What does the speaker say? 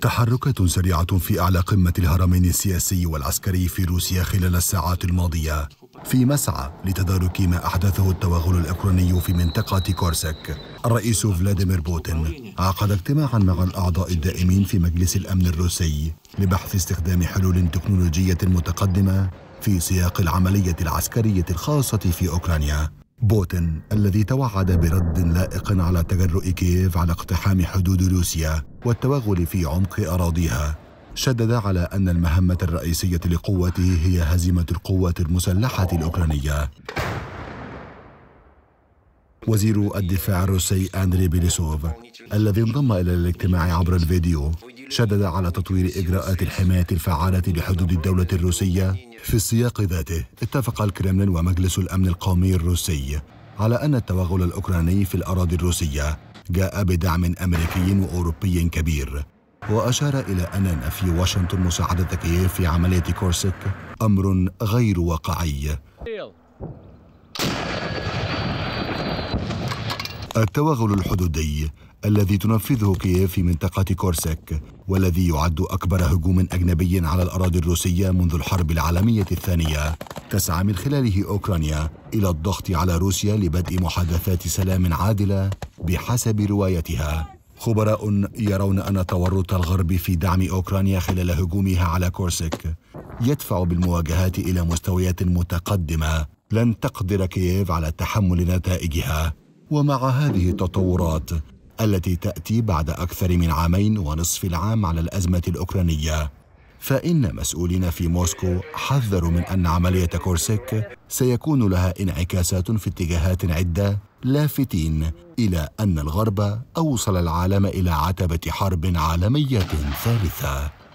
تحركات سريعة في أعلى قمة الهرمين السياسي والعسكري في روسيا خلال الساعات الماضية في مسعى لتدارك ما أحدثه التوغل الأوكراني في منطقة كورسك. الرئيس فلاديمير بوتين عقد اجتماعا مع الأعضاء الدائمين في مجلس الأمن الروسي لبحث استخدام حلول تكنولوجية متقدمة في سياق العملية العسكرية الخاصة في أوكرانيا. بوتين الذي توعد برد لائق على تجرؤ كييف على اقتحام حدود روسيا والتوغل في عمق أراضيها، شدد على أن المهمة الرئيسية لقوته هي هزيمة القوات المسلحة الأوكرانية. وزير الدفاع الروسي أندري بيليسوف الذي انضم إلى الاجتماع عبر الفيديو شدد على تطوير إجراءات الحماية الفعالة لحدود الدولة الروسية. في السياق ذاته اتفق الكرملين ومجلس الأمن القومي الروسي على أن التوغل الأوكراني في الأراضي الروسية جاء بدعم أمريكي وأوروبي كبير، وأشار إلى أن نفي واشنطن مساعدة كييف في عملية كورسك أمر غير واقعي. التوغل الحدودي الذي تنفذه كييف في منطقة كورسك والذي يعد أكبر هجوم أجنبي على الأراضي الروسية منذ الحرب العالمية الثانية تسعى من خلاله أوكرانيا إلى الضغط على روسيا لبدء محادثات سلام عادلة بحسب روايتها. خبراء يرون أن تورط الغرب في دعم أوكرانيا خلال هجومها على كورسك يدفع بالمواجهات إلى مستويات متقدمة لن تقدر كييف على تحمل نتائجها. ومع هذه التطورات التي تأتي بعد أكثر من عامين ونصف العام على الأزمة الأوكرانية، فإن مسؤولين في موسكو حذروا من أن عملية كورسك سيكون لها انعكاسات في اتجاهات عدة، لافتين إلى أن الغرب أوصل العالم إلى عتبة حرب عالمية ثالثة.